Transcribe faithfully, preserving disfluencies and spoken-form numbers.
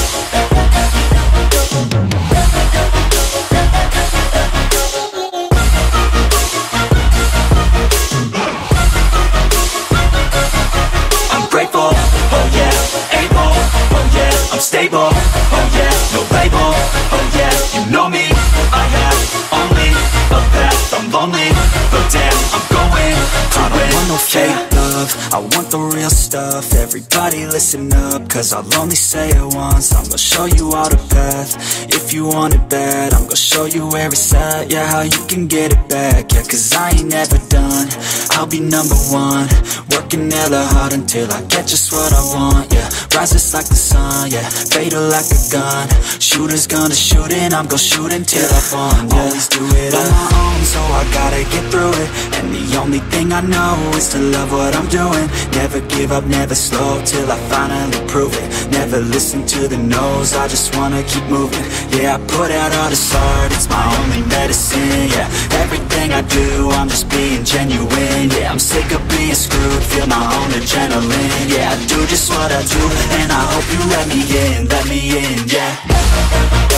I'm grateful, oh yeah. Able, oh yeah. I'm stable, oh yeah. No label, oh yeah, you know me. I have only a path, I'm lonely, but damn, I'm going to I don't want no fake love, I want the real stuff. Everybody listen up, cause I'll only say it once. I'm gonna show you all the path, if you want it bad. I'm gonna show you where it's at, yeah, how you can get it back. Yeah, cause I ain't never done, I'll be number one. Working hella hard until I get just what I want, yeah. Rises like the sun, yeah, fatal like a gun. Shooters gonna shoot and I'm gonna shoot until I fall, yeah. Always do it on my own, so I gotta get through it. And the only thing I know is to love what I'm doing. Never give up, never slow, till I finally prove it. Never listen to the no's, I just wanna keep moving. Yeah, I put out all this art, it's my only medicine, yeah. Everything I do, I'm just being genuine, yeah. I'm sick of being screwed, feel my own adrenaline, yeah. I do just what I do, and I hope you let me in, let me in, yeah.